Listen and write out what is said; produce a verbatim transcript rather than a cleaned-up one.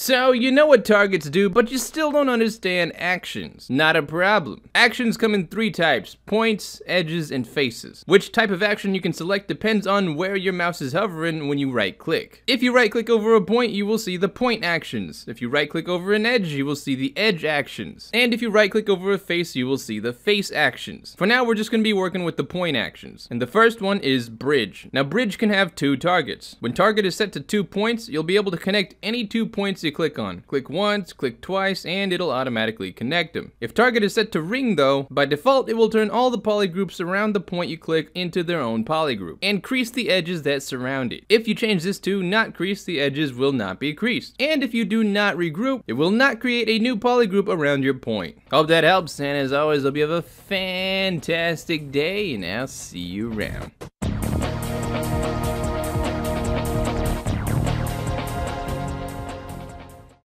So, you know what targets do, but you still don't understand actions. Not a problem. Actions come in three types: points, edges, and faces. Which type of action you can select depends on where your mouse is hovering when you right-click. If you right-click over a point, you will see the point actions. If you right-click over an edge, you will see the edge actions. And if you right-click over a face, you will see the face actions. For now, we're just going to be working with the point actions. And the first one is bridge. Now, bridge can have two targets. When target is set to two points, you'll be able to connect any two points you click on. Click once, click twice, and it'll automatically connect them. If target is set to ring though, by default it will turn all the polygroups around the point you click into their own polygroup, and crease the edges that surround it. If you change this to not crease, the edges will not be creased. And if you do not regroup, it will not create a new polygroup around your point. Hope that helps, and as always, hope you have a fantastic day, and I'll see you around.